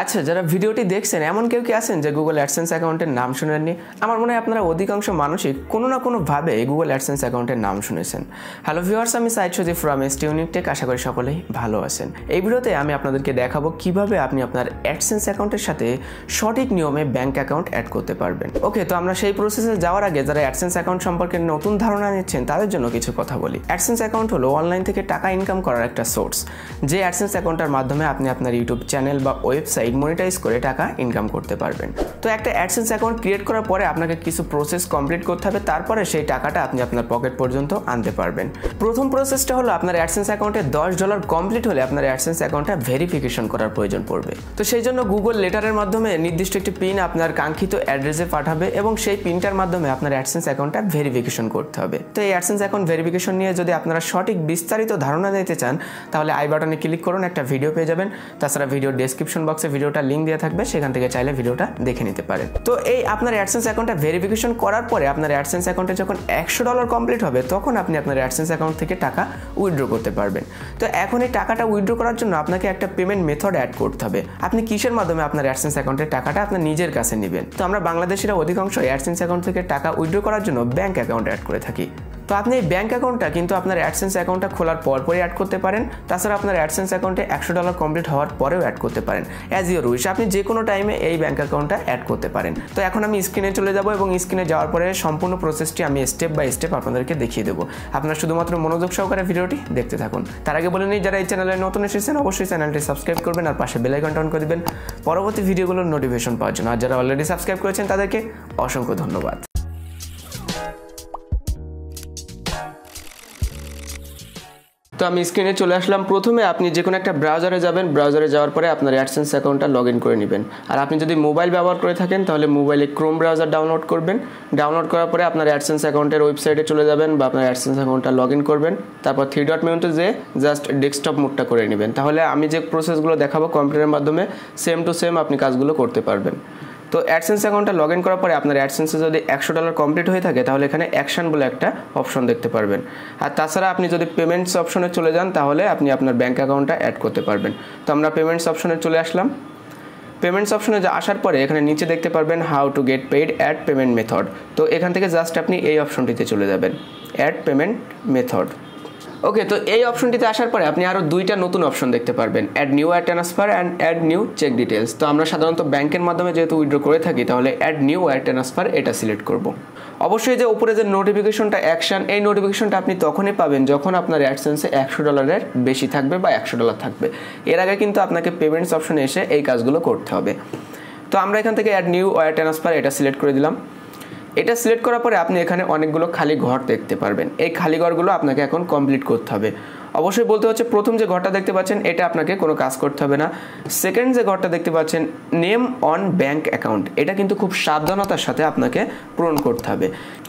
আচ্ছা যারা ভিডিওটি দেখছেন এমন কেউ কি আছেন যে গুগল অ্যাডসেন্স অ্যাকাউন্টের নাম শুনেননি? আমার মনে হয় আপনারা অধিকাংশ মানুষই কোনো না কোনো ভাবে গুগল অ্যাডসেন্স অ্যাকাউন্টের নাম শুনেছেন। হ্যালো ভিউয়ার্স, আমি Saeed Suji from ST Unique Tech, আশা করি সকলেই ভালো আছেন। এই ভিডিওতে আমি আপনাদেরকে দেখাবো কিভাবে আপনি আপনার অ্যাডসেন্স অ্যাকাউন্টের সাথে সঠিক নিয়মে ব্যাংক অ্যাকাউন্ট অ্যাড করতে পারবেন। ওকে, তো আমরা সেই প্রসেসে যাওয়ার আগে যারা অ্যাডসেন্স অ্যাকাউন্ট সম্পর্কে নতুন ধারণা নিচ্ছেন তাদের জন্য কিছু কথা বলি। অ্যাডসেন্স অ্যাকাউন্ট হলো অনলাইন থেকে টাকা ইনকাম করার একটা সোর্স, যে অ্যাডসেন্স অ্যাকাউন্টের মাধ্যমে আপনি আপনার ইউটিউব চ্যানেল বা ওয়েবসাইট মনিটাইজ করে টাকা ইনকাম করতে পারবেন। তো একটা অ্যাডসেন্স অ্যাকাউন্ট ক্রিয়েট করার পরে আপনাকে কিছু প্রসেস কমপ্লিট করতে হবে, তারপরে সেই টাকাটা আপনি আপনার পকেট পর্যন্ত আনতে পারবেন। প্রথম প্রসেসটা হলো আপনার অ্যাডসেন্স অ্যাকাউন্টে $10 কমপ্লিট হলে আপনার অ্যাডসেন্স অ্যাকাউন্টটা ভেরিফিকেশন করার প্রয়োজন পড়বে। তো সেই জন্য গুগল লেটারের মাধ্যমে নির্দিষ্ট একটি পিন আপনার কাঙ্ক্ষিত অ্যাড্রেসে পাঠাবে এবং সেই পিনটার মাধ্যমে আপনার অ্যাডসেন্স অ্যাকাউন্টটা ভেরিফিকেশন করতে হবে। তো এই অ্যাডসেন্স অ্যাকাউন্ট ভেরিফিকেশন নিয়ে যদি আপনারা সঠিক বিস্তারিত ধারণা নিতে চান তাহলে আই বাটনে ক্লিক করুন, একটা ভিডিও পেয়ে যাবেন। তাছাড়া ভিডিওর ডেসক্রিপশন বক্সে ভিডিওটা লিঙ্ক দেওয়া থাকবে, সেখান থেকে চাইলে ভিডিওটা দেখে নিতে পারেন। তো এই আপনার অ্যাডসেন্স অ্যাকাউন্টটা ভেরিফিকেশন করার পরে আপনার অ্যাডসেন্স অ্যাকাউন্টে যখন $100 কমপ্লিট হবে তখন আপনি আপনার অ্যাডসেন্স অ্যাকাউন্ট থেকে টাকা উইথড্র করতে পারবেন। তো এখন এই টাকাটা উইথড্র করার জন্য আপনাকে একটা পেমেন্ট মেথড অ্যাড করতে হবে। আপনি কিসের মাধ্যমে আপনার অ্যাডসেন্স অ্যাকাউন্টের টাকাটা আপনার নিজের কাছে নেবেন? তো আমরা বাংলাদেশিরা অধিকাংশ অ্যাডসেন্স অ্যাকাউন্ট থেকে টাকা উইথড্র করার জন্য ব্যাংক অ্যাকাউন্ট অ্যাড করে থাকি। তো আপনি এই ব্যাঙ্ক অ্যাকাউন্টটা কিন্তু আপনার অ্যাডসেন্স অ্যাকাউন্টটা খোলার পরপরই অ্যাড করতে পারেন। তাছাড়া আপনার অ্যাডসেন্স অ্যাকাউন্টে $100 কমপ্লিট হওয়ার পরেও অ্যাড করতে পারেন, অ্যাজ ইউর উইশ। আপনি যে কোনো টাইমে এই ব্যাঙ্ক অ্যাকাউন্টটা অ্যাড করতে পারেন। তো এখন আমি স্ক্রিনে চলে যাব এবং স্ক্রিনে যাওয়ার পরে সম্পূর্ণ প্রসেসটি আমি স্টেপ বাই স্টেপ আপনাদেরকে দেখিয়ে দেবো। আপনারা শুধুমাত্র মনোযোগ সহকারে ভিডিওটি দেখতে থাকুন। তার আগে বলে নিই, যারা এই চ্যানেলে নতুন এসেছেন অবশ্যই চ্যানেলটি সাবস্ক্রাইব করবেন আর পাশে বেল আইকনটা অন করে দেবেন পরবর্তী ভিডিওগুলোর নোটিফিকেশন পাওয়ার জন্য। আর যারা অলরেডি সাবস্ক্রাইব করেছেন তাদেরকে অসংখ্য ধন্যবাদ। তো আমি স্ক্রিনে চলে আসলাম। প্রথমে আপনি যে কোনো একটা ব্রাউজারে যাবেন, ব্রাউজারে যাওয়ার পরে আপনার অ্যাডসেন্স অ্যাকাউন্টটা লগ ইন করে নেবেন। আর আপনি যদি মোবাইল ব্যবহার করে থাকেন তাহলে মোবাইলে ক্রোম ব্রাউজার ডাউনলোড করবেন। ডাউনলোড করার পরে আপনার অ্যাডসেন্স অ্যাকাউন্টের ওয়েবসাইটে চলে যাবেন বা আপনার অ্যাডসেন্স অ্যাকাউন্টটা লগ ইন করবেন। তারপর 3 ডট মেনুতে যেয়ে জাস্ট ডেস্কটপ মোডটা করে নেবেন। তাহলে আমি যে প্রসেসগুলো দেখাবো কম্পিউটারের মাধ্যমে সেম টু সেম আপনি কাজগুলো করতে পারবেন। তো অ্যাডসেন্স অ্যাকাউন্টটা লগ ইন করার পরে আপনার অ্যাডসেন্সে যদি $100 কমপ্লিট হয়ে থাকে তাহলে এখানে অ্যাকশন বলে একটা অপশন দেখতে পারবেন। আর তাছাড়া আপনি যদি পেমেন্টস অপশনে চলে যান তাহলে আপনি আপনার ব্যাঙ্ক অ্যাকাউন্টটা অ্যাড করতে পারবেন। তো আমরা পেমেন্টস অপশনে চলে আসলাম। পেমেন্টস অপশনে আসার পরে এখানে নিচে দেখতে পারবেন how to get paid add payment method. তো এখান থেকে জাস্ট আপনি এই অপশনটিতে চলে যাবেন, অ্যাড পেমেন্ট মেথড। ওকে, তো এই অপশনটিতে আসার পরে আপনি আরও 2টা নতুন অপশন দেখতে পারবেন, add new add transfer and add new check details. তো আমরা সাধারণত ব্যাংকের মাধ্যমে যেহেতু উইথড্র করে থাকি তাহলে অ্যাড নিউ অ্যাড ট্রান্সফার এটা সিলেক্ট করব। অবশ্যই যে উপরে যে নোটিফিকেশনটা অ্যাকশন, এই নোটিফিকেশনটা আপনি তখনই পাবেন যখন আপনার অ্যাডসেন্সে $100 বেশি থাকবে বা $100 থাকবে। এর আগে কিন্তু আপনাকে পেমেন্টস অপশনে এসে এই কাজগুলো করতে হবে। তো আমরা এখান থেকে অ্যাড নিউ অ্যাড ট্রান্সফার এটা সিলেক্ট করে দিলাম। এটা সিলেক্ট করার পরে আপনি এখানে অনেকগুলো খালি ঘর দেখতে পারবেন। এই খালি ঘরগুলো আপনাকে এখন কমপ্লিট করতে হবে। অবশ্যই বলতে হচ্ছে প্রথম যে ঘরটা দেখতে পাচ্ছেন এটা আপনাকে কোনো কাজ করতে হবে না। সেকেন্ড যে ঘরটা দেখতে পাচ্ছেন নেম অন ব্যাঙ্ক অ্যাকাউন্ট, এটা কিন্তু খুব সাবধানতার সাথে আপনাকে পূরণ করতে হবে।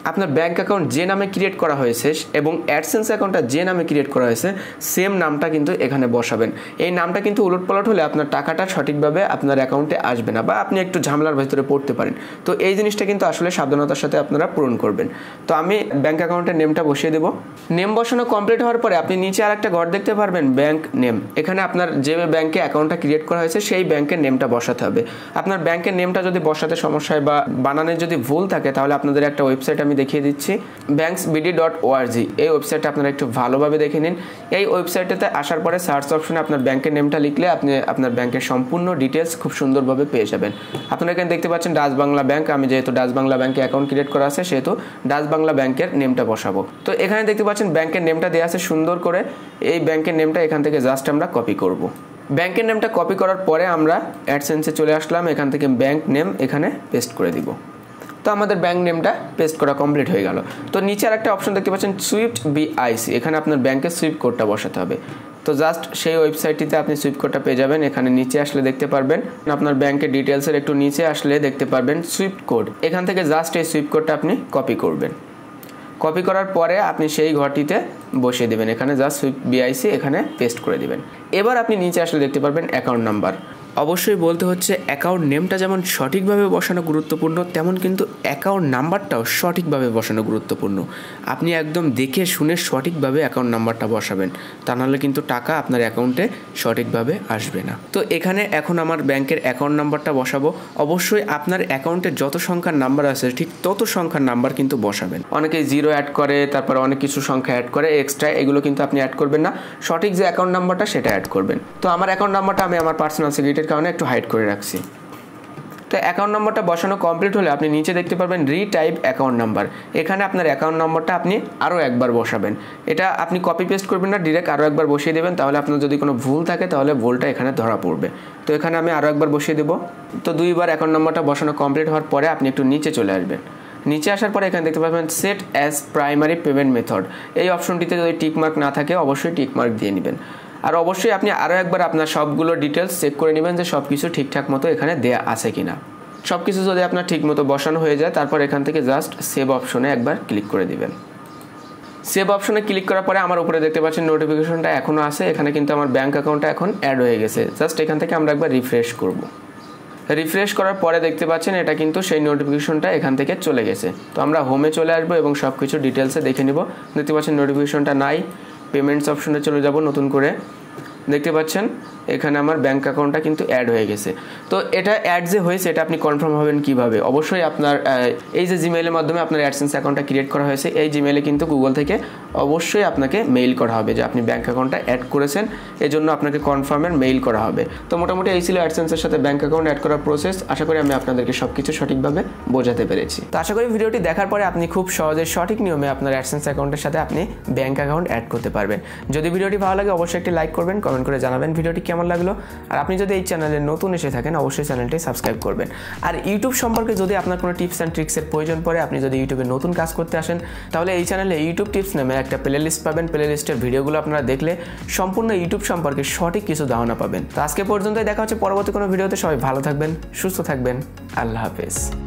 আপনার ব্যাঙ্ক অ্যাকাউন্ট যে নামে ক্রিয়েট করা হয়েছে এবং অ্যাডসেন্স অ্যাকাউন্টটা যে নামে ক্রিয়েট করা হয়েছে সেম নামটা কিন্তু এখানে বসাবেন। এই নামটা কিন্তু উলটপালট হলে আপনার টাকাটা সঠিকভাবে আপনার অ্যাকাউন্টে আসবে না বা আপনি একটু ঝামেলার ভেতরে পড়তে পারেন। তো এই জিনিসটা কিন্তু আসলে সাবধানতার সাথে আপনারা পূরণ করবেন। তো আমি ব্যাঙ্ক অ্যাকাউন্টের নেমটা বসিয়ে দেবো। নেম বসানো কমপ্লিট হওয়ার পরে আপনি নিচে একটা ঘর দেখতে পারবেন ব্যাংক নেম। এখানে আপনার যে ব্যাংকে অ্যাকাউন্টটা ক্রিয়েট করা হয়েছে সেই ব্যাংকের নেমটা বসাতে হবে। আপনার ব্যাংকের নেমটা যদি বসাতে সমস্যা হয় বা বানানে যদি ভুল থাকে তাহলে আপনাদের একটা ওয়েবসাইট আমি দেখিয়ে দিচ্ছি, banksbd.org। এই ওয়েবসাইটটা আপনারা একটু ভালোভাবে দেখে নিন। এই ওয়েবসাইটটাতে আসার পরে সার্চ অপশনে আপনার ব্যাংকের নেমটা লিখলে আপনি আপনার ব্যাংকের সম্পূর্ণ ডিটেলস খুব সুন্দরভাবে পেয়ে যাবেন। আপনারা এখানে দেখতে পাচ্ছেন ডাচ বাংলা ব্যাংক। আমি যেহেতু ডাচ বাংলা ব্যাংকে অ্যাকাউন্ট ক্রিয়েট করা আছে সেহেতু ডাচ বাংলা ব্যাংকের নেমটা বসাবো। তো এখানে দেখতে পাচ্ছেন ব্যাংকের নেমটা দেওয়া আছে সুন্দর করে। এই ব্যাংকের নেমটা এখান থেকে জাস্ট আমরা কপি করব। ব্যাংকের নেমটা কপি করার পরে আমরা অ্যাডসেন্সে চলে আসলাম, এখান থেকে ব্যাংক নেম এখানে পেস্ট করে দিব। তো আমাদের ব্যাংক নেমটা পেস্ট করা কমপ্লিট হয়ে গেল। তো নিচে আর একটা অপশন দেখতে পাচ্ছেন সুইফট BIC, এখানে আপনার ব্যাংকের সুইফট কোডটা বসাতে হবে। তো জাস্ট সেই ওয়েবসাইটটিতে আপনি সুইফট কোডটা পেয়ে যাবেন। এখানে নিচে আসলে দেখতে পারবেন আপনার ব্যাংকের ডিটেলসের একটু নিচে আসলে দেখতে পারবেন সুইফট কোড। এখান থেকে জাস্ট এই সুইফট কোডটা আপনি কপি করবেন। কপি করার পরে আপনি সেই ঘরটিতে বসিয়ে দেবেন, এখানে জাস্ট সুইফট BIC এখানে পেস্ট করে দেবেন। এবার আপনি নিচে আসলে দেখতে পারবেন অ্যাকাউন্ট নাম্বার। অবশ্যই বলতে হচ্ছে অ্যাকাউন্ট নেমটা যেমন সঠিকভাবে বসানো গুরুত্বপূর্ণ, তেমন কিন্তু অ্যাকাউন্ট নাম্বারটাও সঠিকভাবে বসানো গুরুত্বপূর্ণ। আপনি একদম দেখে শুনে সঠিকভাবে অ্যাকাউন্ট নাম্বারটা বসাবেন, তা নাহলে কিন্তু টাকা আপনার অ্যাকাউন্টে সঠিকভাবে আসবে না। তো এখানে এখন আমার ব্যাংকের অ্যাকাউন্ট নাম্বারটা বসাবো। অবশ্যই আপনার অ্যাকাউন্টে যত সংখ্যার নাম্বার আছে ঠিক তত সংখ্যার নাম্বার কিন্তু বসাবেন। অনেকে জিরো অ্যাড করে, তারপর অনেক কিছু সংখ্যা অ্যাড করে এক্সট্রা, এগুলো কিন্তু আপনি অ্যাড করবেন না, সঠিক যে অ্যাকাউন্ট নাম্বারটা সেটা অ্যাড করবেন। তো আমার অ্যাকাউন্ট নাম্বারটা আমি আমার পার্সোনাল সিকিউরিটির কারণে একটু হাইড করে রাখছি। তো অ্যাকাউন্ট নাম্বারটা বসানো কমপ্লিট হলে আপনি নিচে দেখতে পারবেন রিটাইপ অ্যাকাউন্ট নাম্বার। এখানে আপনার অ্যাকাউন্ট নাম্বারটা আপনি আরও একবার বসাবেন, এটা আপনি কপি পেস্ট করবেন না, ডিরেক্ট আরও একবার বসিয়ে দেবেন, তাহলে আপনার যদি কোনো ভুল থাকে তাহলে ভুলটা এখানে ধরা পড়বে। তো এখানে আমি আরও একবার বসিয়ে দেবো। তো দুইবার অ্যাকাউন্ট নাম্বারটা বসানো কমপ্লিট হওয়ার পরে আপনি একটু নিচে চলে আসবেন। নিচে আসার পরে এখানে দেখতে পাবেন set as primary payment method, এই অপশনটিতে যদি টিকমার্ক না থাকে অবশ্যই টিকমার্ক দিয়ে নেবেন। আর অবশ্যই আপনি আরও একবার আপনার সবগুলো ডিটেলস চেক করে নেবেন যে সব কিছু ঠিকঠাক মতো এখানে দেয়া আছে কি না। সব কিছু যদি আপনার ঠিক মতো বসানো হয়ে যায়, তারপর এখান থেকে জাস্ট সেভ অপশনে একবার ক্লিক করে দিবেন। সেভ অপশনে ক্লিক করার পরে আমার উপরে দেখতে পাচ্ছেন নোটিফিকেশনটা এখনও আছে, এখানে কিন্তু আমার ব্যাঙ্ক অ্যাকাউন্টটা এখন অ্যাড হয়ে গেছে। জাস্ট এখান থেকে আমরা একবার রিফ্রেশ করব। রিফ্রেশ করার পরে দেখতে পাচ্ছেন এটা কিন্তু সেই নোটিফিকেশনটা এখান থেকে চলে গেছে। তো আমরা হোমে চলে আসবো এবং সব কিছু ডিটেলসে দেখে নিব। দেখতে পাচ্ছেন নোটিফিকেশনটা নাই, পেমেন্টস অপশনে চলে যাব। নতুন করে দেখতে পাচ্ছেন এখানে আমার ব্যাঙ্ক অ্যাকাউন্টটা কিন্তু অ্যাড হয়ে গেছে। তো এটা অ্যাড যে হয়েছে এটা আপনি কনফার্ম হবেন কিভাবে? অবশ্যই আপনার এই যে জিমেইলের মাধ্যমে আপনার অ্যাডসেন্স অ্যাকাউন্টটা ক্রিয়েট করা হয়েছে, এই জিমেইলে কিন্তু গুগল থেকে অবশ্যই আপনাকে মেইল করা হবে যে আপনি ব্যাঙ্ক অ্যাকাউন্টটা অ্যাড করেছেন, এজন্য আপনাকে কনফার্মের মেইল করা হবে। তো মোটামুটি এই ছিল অ্যাডসেন্সের সাথে ব্যাঙ্ক অ্যাকাউন্ট অ্যাড করার প্রসেস। আশা করি আমি আপনাদেরকে সব কিছু সঠিকভাবে বোঝাতে পেরেছি। তো আশা করি ভিডিওটি দেখার পরে আপনি খুব সহজে সঠিক নিয়মে আপনার অ্যাডসেন্স অ্যাকাউন্টের সাথে আপনি ব্যাঙ্ক অ্যাকাউন্ট অ্যাড করতে পারবেন। যদি ভিডিওটি ভালো লাগে অবশ্যই একটি লাইক করবেন, কমেন্ট করে জানাবেন ভিডিওটি কেমন লাগলো। আর আপনি যদি এই চ্যানেলে নতুন এসে থাকেন অবশ্যই চ্যানেলটি সাবস্ক্রাইব করবেন। আর ইউটিউব সম্পর্কে যদি আপনার কোনো টিপস অ্যান্ড ট্রিক্সের প্রয়োজন পড়ে, আপনি যদি ইউটিউবে নতুন কাজ করতে আসেন, তাহলে এই চ্যানেলে ইউটিউব টিপস নামে একটা প্লেলিস্ট পাবেন। প্লেলিস্টের ভিডিওগুলো আপনারা দেখলে সম্পূর্ণ ইউটিউব সম্পর্কে সঠিক কিছু ধারণা পাবেন। তো আজকে পর্যন্তই, দেখা হচ্ছে পরবর্তী কোনো ভিডিওতে। সবাই ভালো থাকবেন, সুস্থ থাকবেন, আল্লাহ হাফেজ।